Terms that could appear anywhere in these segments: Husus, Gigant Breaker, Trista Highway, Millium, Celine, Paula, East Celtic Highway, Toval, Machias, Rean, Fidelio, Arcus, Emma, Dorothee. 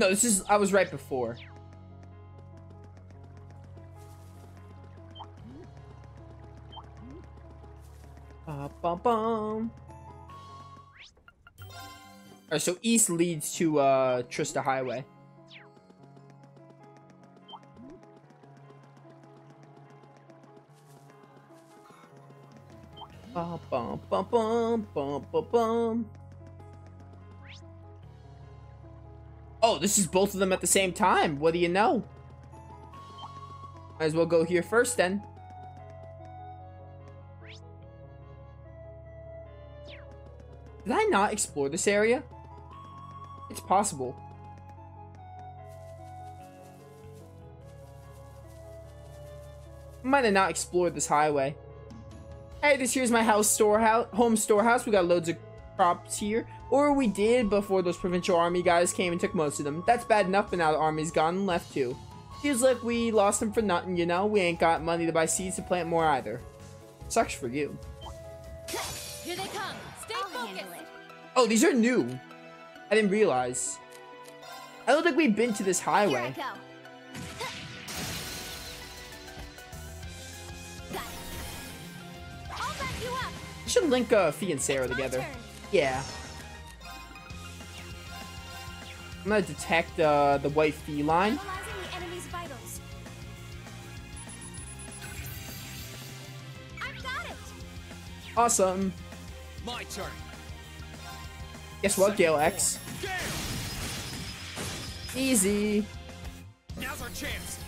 No, this is... I was right before. Alright, so east leads to Trista Highway. Oh, this is both of them at the same time. What do you know? Might as well go here first then. Did I not explore this area? It's possible. I might have not explored this highway. Hey, this here's my home storehouse. We got loads of crops here. Or we did before those provincial army guys came and took most of them. That's bad enough, but now the army's gone and left too. Feels like we lost them for nothing, you know? We ain't got money to buy seeds to plant more either. Sucks for you. Here they come. Stay focused. Oh, these are new. I didn't realize. I don't think we've been to this highway. Here I go. I should link Fee and Sarah together. Yeah. I'm gonna detect the white feline. The enemy's vitals. I've got it. Awesome. My turn. Guess what, Gale X? Easy. Now's our chance.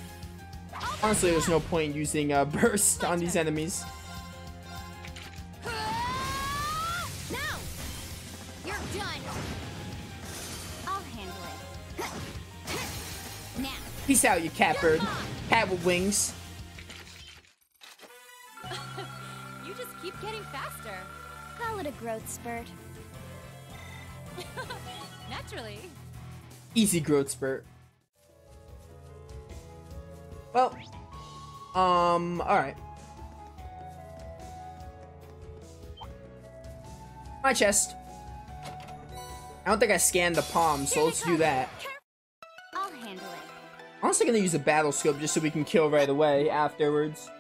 Honestly, there's no point using burst on these enemies. Peace out, you catbird. Cat with wings. You just keep getting faster. Call it a growth spurt. Naturally. Easy growth spurt. Well, alright. My chest. I don't think I scanned the palm, so let's do that. Honestly, I'm gonna use a battle scope just so we can kill right away afterwards.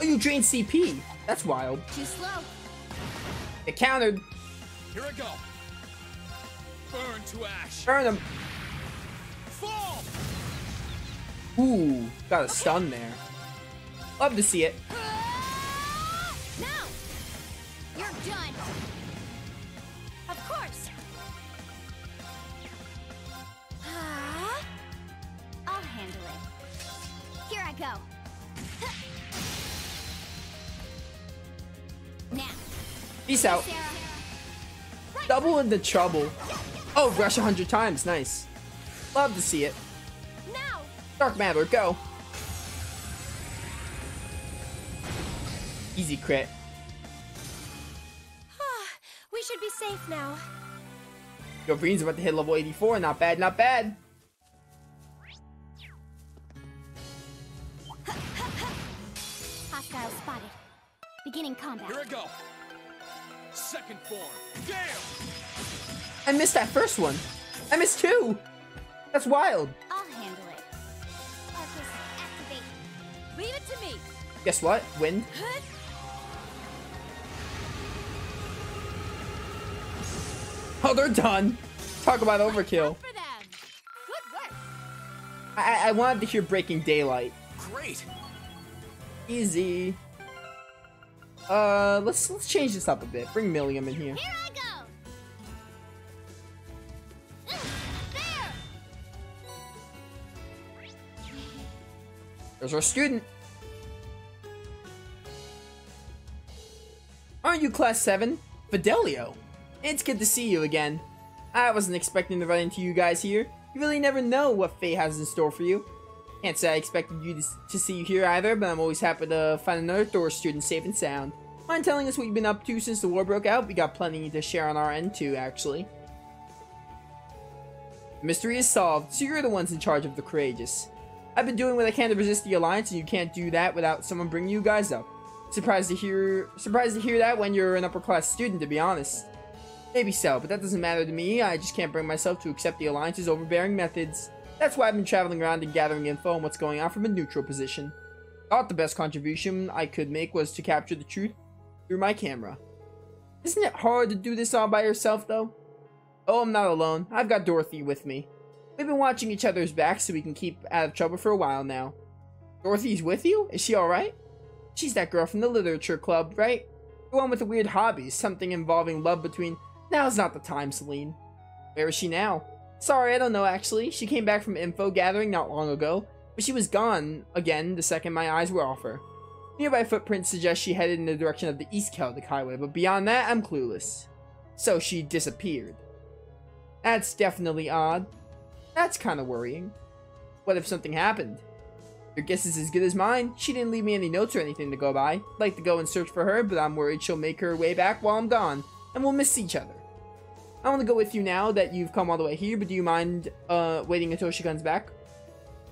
Oh, you drained CP. That's wild. Too slow. It countered. Here I go. Burn to ash. Burn him. Fall. Ooh, got a stun there. Love to see it. Done. Of course. I'll handle it. Here I go. Now. Peace out. Right. Double into trouble. Oh, rush 100 times. Nice. Love to see it. Now. Dark matter. Go. Easy crit. Should be safe now. Yo, Rean's about to hit level 84. Not bad, not bad. Hostile spotted. Beginning combat. Here I go. Second form. Damn. I missed that first one. I missed two. That's wild. I'll handle it. Focus, activate. Leave it to me. Guess what? Win. Oh, they're done. Talk about overkill. Good work. I wanted to hear Breaking Daylight. Great. Easy. Let's change this up a bit. Bring Millium in here. Here I go. There. There's our student. Aren't you class 7? Fidelio. It's good to see you again. I wasn't expecting to run into you guys here. You really never know what fate has in store for you. Can't say I expected you to see you here either, but I'm always happy to find another Thor student safe and sound. Mind telling us what you've been up to since the war broke out? We got plenty to share on our end too, actually. The mystery is solved, so you're the ones in charge of the courageous. I've been doing what I can to resist the Alliance, and you can't do that without someone bringing you guys up. Surprised to hear that when you're an upper-class student, to be honest. Maybe so, but that doesn't matter to me. I just can't bring myself to accept the Alliance's overbearing methods. That's why I've been traveling around and gathering info on what's going on from a neutral position. Thought the best contribution I could make was to capture the truth through my camera. Isn't it hard to do this all by yourself, though? Oh, I'm not alone. I've got Dorothee with me. We've been watching each other's backs so we can keep out of trouble for a while now. Dorothee's with you? Is she alright? She's that girl from the literature club, right? The one with the weird hobbies, something involving love between... Now's not the time, Celine. Where is she now? Sorry, I don't know actually. She came back from info gathering not long ago, but she was gone again the second my eyes were off her. Nearby footprints suggest she headed in the direction of the East Celtic Highway, but beyond that, I'm clueless. So she disappeared. That's definitely odd. That's kind of worrying. What if something happened? Your guess is as good as mine. She didn't leave me any notes or anything to go by. I'd like to go and search for her, but I'm worried she'll make her way back while I'm gone, and we'll miss each other. I want to go with you now that you've come all the way here, but do you mind waiting until she comes back?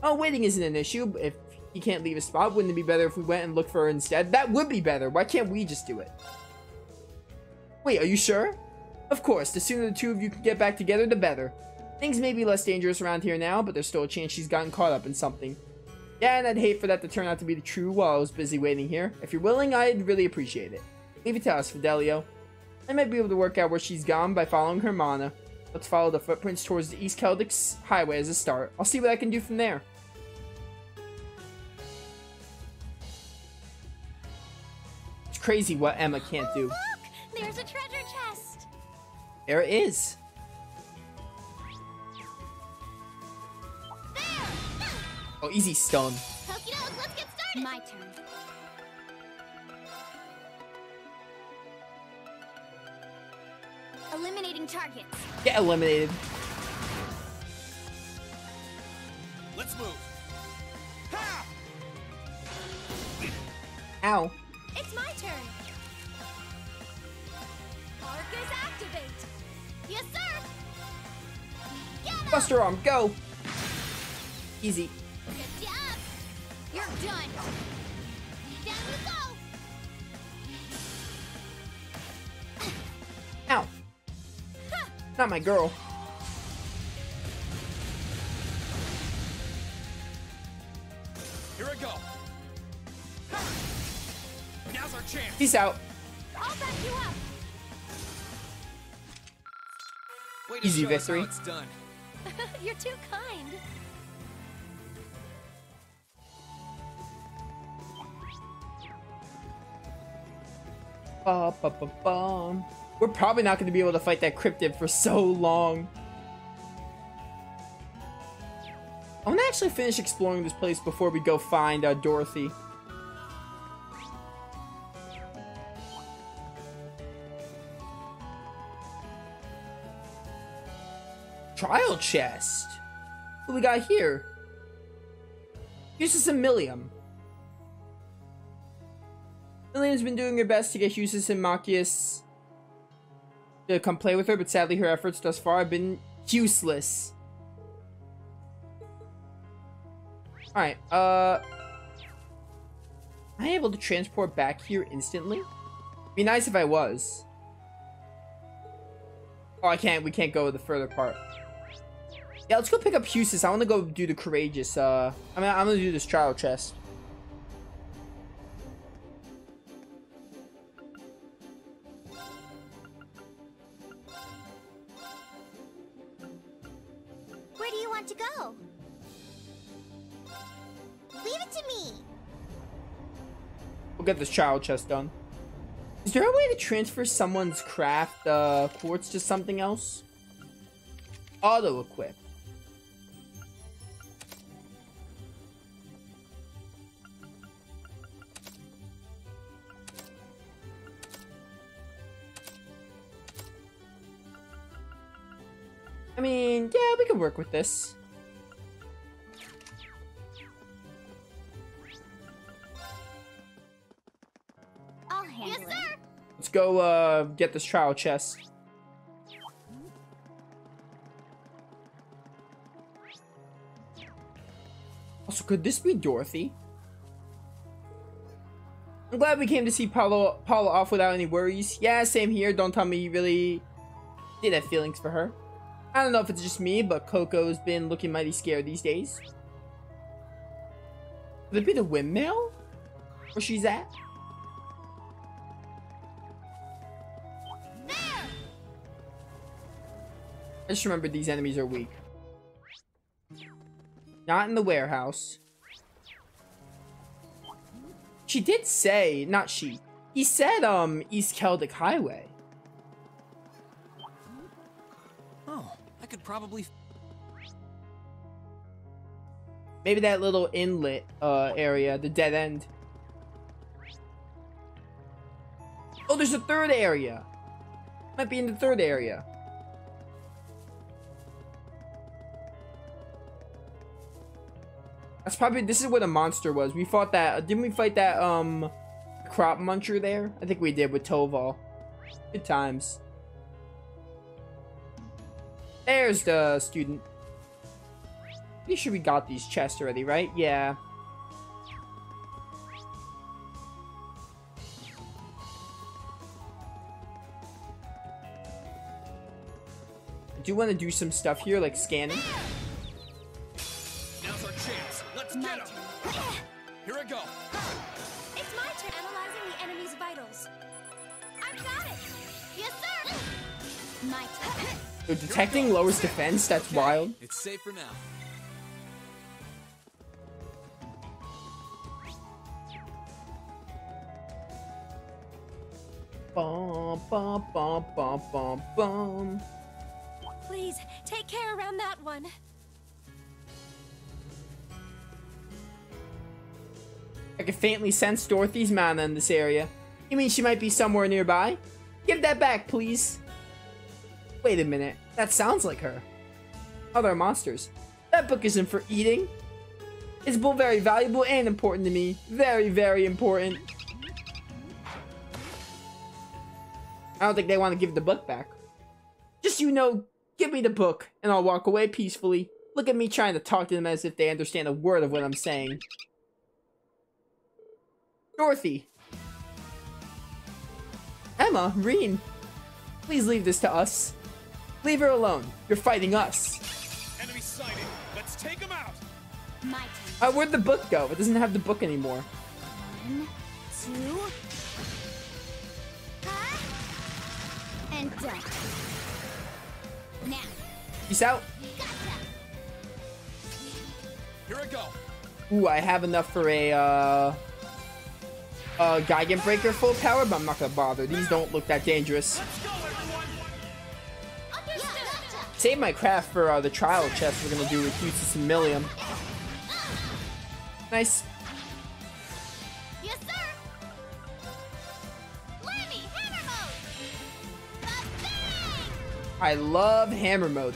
Oh, waiting isn't an issue. If he can't leave a spot, wouldn't it be better if we went and looked for her instead? That would be better. Why can't we just do it? Wait, are you sure? Of course. The sooner the two of you can get back together, the better. Things may be less dangerous around here now, but there's still a chance she's gotten caught up in something. Yeah, and I'd hate for that to turn out to be the true while I was busy waiting here. If you're willing, I'd really appreciate it. Leave it to us, Fidelio. I might be able to work out where she's gone by following her mana. Let's follow the footprints towards the East Celtic Highway as a start. I'll see what I can do from there. It's crazy what Emma can't do. Look, there's a treasure chest. There it is. Oh, easy stone. Okey-doke, let's get started. My turn. Eliminating targets. Get eliminated. Let's move. Ha! Ow. It's my turn. Arcus activate. Yes, sir. Buster arm, go. Easy. Good job. You're done. Down you go. Ow. Huh. Not my girl. Here I go. Huh. Now's our chance. Peace out. I'll back you up. Wait, easy victory. It's done. You're too kind. We're probably not going to be able to fight that cryptid for so long. I want to actually finish exploring this place before we go find Dorothee. Trial chest. What do we got here? Husus and Millium. Millium's been doing her best to get Husus and Machias to come play with her, but sadly her efforts thus far have been useless. Alright, am I able to transport back here instantly? Be nice if I was. Oh, I can't. We can't go to the further part. Yeah, let's go pick up Husus. I want to go do the courageous, I'm going to do this trial chest. To go. Leave it to me. We'll get this child chest done. Is there a way to transfer someone's craft quartz to something else? Auto equip. I mean, yeah, we could work with this. I'll handle it. Yes, sir. Let's go get this trial chest. Also, could this be Dorothee? I'm glad we came to see Paula off without any worries. Yeah, same here. Don't tell me you really did have feelings for her. I don't know if it's just me, but Coco's been looking mighty scared these days. Would it be the windmill? Where she's at? I just remember these enemies are weak. Not in the warehouse. She did say, not she. He said, East Celtic Highway. Oh, I could probably... Maybe that little inlet, area, the dead end. Oh, there's a third area. Might be in the third area. That's probably, this is where the monster was. We fought that, didn't we fight that, crop muncher there? I think we did with Toval. Good times. There's the student. Pretty sure we got these chests already, right? Yeah. I do want to do some stuff here, like scanning. Get him. Here I go. It's my turn. Analyzing the enemy's vitals. I've got it. Yes, sir. My turn. They're detecting lowers defense. That's wild. It's safe for now. Bum, bum, bum, bum, bum, bum. Please take care around that one. I can faintly sense Dorothee's mana in this area. You mean she might be somewhere nearby? Give that back, please. Wait a minute. That sounds like her. Other monsters. That book isn't for eating. It's both very valuable and important to me. Very, very important. I don't think they want to give the book back. Just, you know, give me the book and I'll walk away peacefully. Look at me trying to talk to them as if they understand a word of what I'm saying. Dorothee. Emma, Rean. Please leave this to us. Leave her alone. You're fighting us. Enemy sighted. Let's take him out. Where'd the book go? It doesn't have the book anymore. 1, 2, huh? And done. Now. Peace out. Gotcha. Here I go. Ooh, I have enough for a Gigant Breaker full power, but I'm not gonna bother. These don't look that dangerous. Go, save my craft for the trial chest we're gonna do with Husus and Millium. Nice. Yes, sir. Lemmy, hammer mode. I love hammer mode.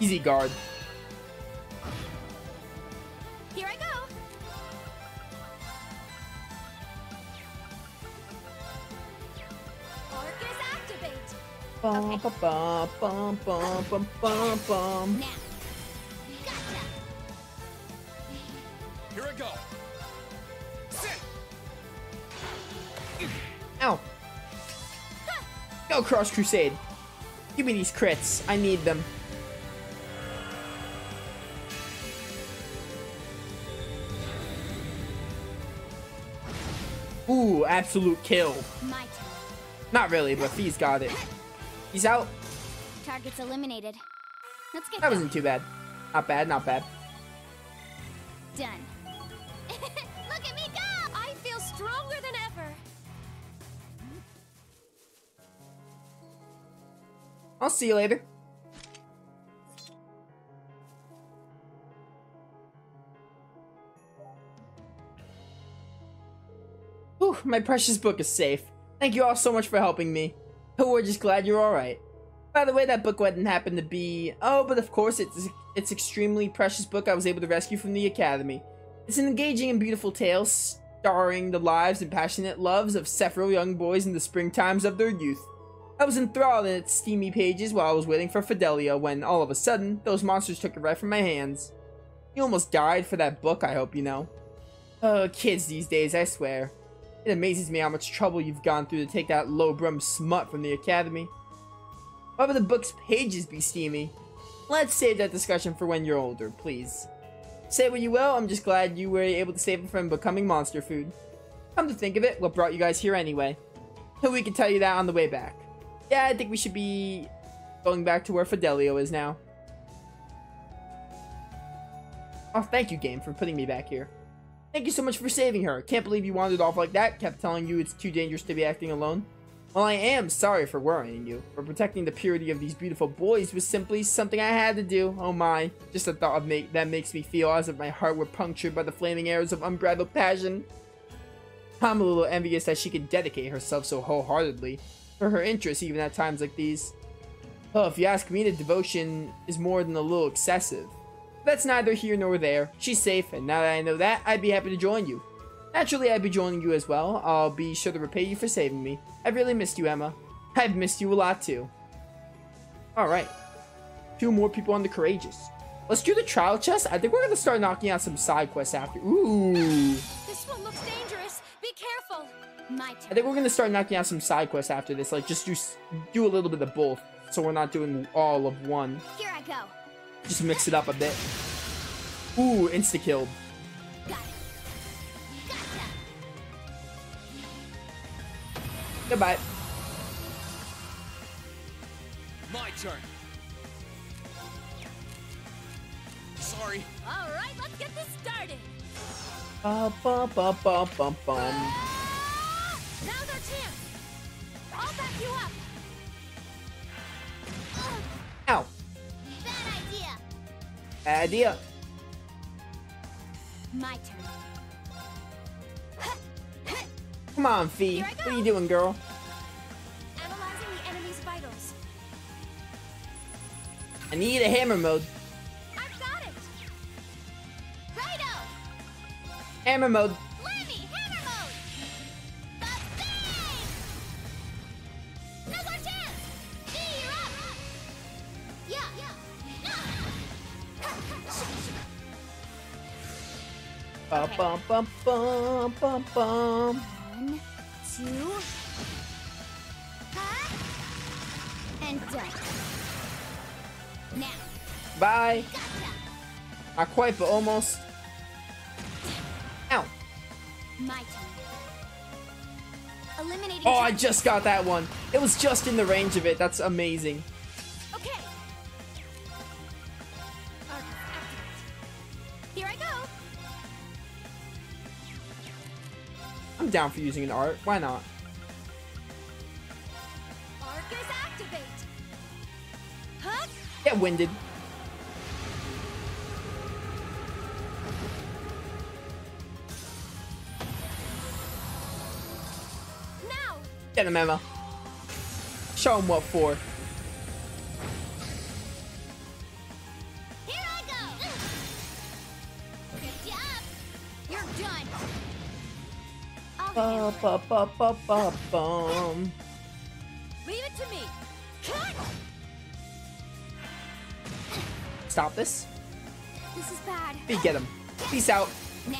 Easy guard. Bum, okay. Bum, bum, bum, bum, bum, bum. Now. Gotcha. Here I go. Sit. Ow. Huh. Go Cross Crusade. Give me these crits. I need them. Ooh, absolute kill. Not really, but Fee's got it. He's out. Target's eliminated. Let's get that going. Wasn't too bad. Not bad, not bad. Done. Look at me go! I feel stronger than ever. I'll see you later. Whew, my precious book is safe. Thank you all so much for helping me. We're just glad you're alright. By the way, that book wouldn't happen to be... Oh, but of course, it's extremely precious book I was able to rescue from the academy. It's an engaging and beautiful tale starring the lives and passionate loves of several young boys in the springtimes of their youth. I was enthralled in its steamy pages while I was waiting for Fidelio when, all of a sudden, those monsters took it right from my hands. You almost died for that book, I hope you know. Kids these days, I swear. It amazes me how much trouble you've gone through to take that low-brum smut from the academy. Why would the book's pages be steamy? Let's save that discussion for when you're older, please. Say what you will, I'm just glad you were able to save it from becoming monster food. Come to think of it, what brought you guys here anyway? So we can tell you that on the way back. Yeah, I think we should be going back to where Fidelio is now. Oh, thank you, game, for putting me back here. Thank you so much for saving her. Can't believe you wandered off like that. Kept telling you it's too dangerous to be acting alone. Well, I am sorry for worrying you. For protecting the purity of these beautiful boys was simply something I had to do. Oh my. Just the thought of that makes me feel as if my heart were punctured by the flaming arrows of unbridled passion. I'm a little envious that she could dedicate herself so wholeheartedly for her interests even at times like these. Oh, if you ask me, the devotion is more than a little excessive. That's neither here nor there. She's safe, and now that I know that, I'd be happy to join you. Naturally, I'd be joining you as well. I'll be sure to repay you for saving me. I've really missed you, Emma. I've missed you a lot, too. Alright. 2 more people on the courageous. Let's do the trial chest. I think we're going to start knocking out some side quests after. Ooh. This one looks dangerous. Be careful. My turn. I think we're going to start knocking out some side quests after this. Like, just do a little bit of both. So we're not doing all of one. Here I go. Just mix it up a bit. Ooh, insta-killed. Goodbye. My turn. Sorry. All right, let's get this started. Now's our chance. I'll back you up. Ow. Bad idea. Bad idea. My turn. Come on, Fee. What are you doing, girl? Analyzing the enemy's vitals. I need a hammer mode. I've got it. Righto. Hammer mode. Lemmy, hammer mode. Ba-bang! Now's our chance. Fee, you're up. Yeah. Okay. Bum, bum, bum, bum, bum. 1, 2, and done. Now. Bye. Gotcha. Not quite, but almost. Ow. My turn. Eliminating. Oh, I just got that one. It was just in the range of it. That's amazing. Okay. Here I go. I'm down for using an arc. Why not? Arc is activate. Huh? Get winded. Now. Get him, Emma. Show him what for. Here I go. Good job. You're done. Ba, ba, ba, ba, ba, bum. Leave it to me. Cut. Stop this. This is bad. We get him. Peace out. Now.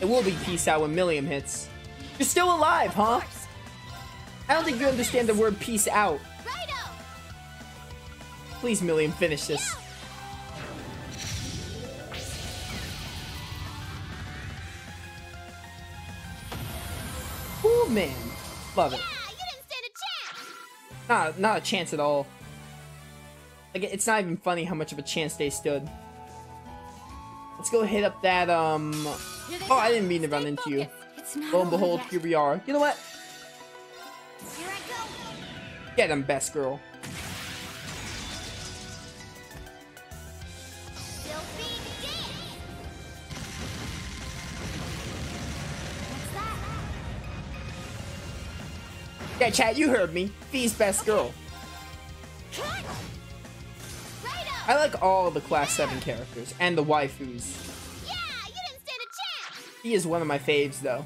It will be peace out when Millium hits. You're still alive, huh? I don't think you understand the word peace out. Righto. Please, Millium, finish this. Man, love it. Yeah, you didn't stand a chance. Not a chance at all. Like, it's not even funny how much of a chance they stood. Let's go hit up that Oh, I didn't mean to run into you. Lo and behold, here we are. You know what? Here I go. Get him, best girl. Yeah, chat, you heard me. Fee's best girl. Cut. I like all the class 7 characters and the waifus. Yeah, you didn't stand a chance. He is one of my faves, though.